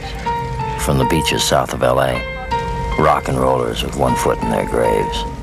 records from the beaches south of LA. Rock and rollers with one foot in their graves.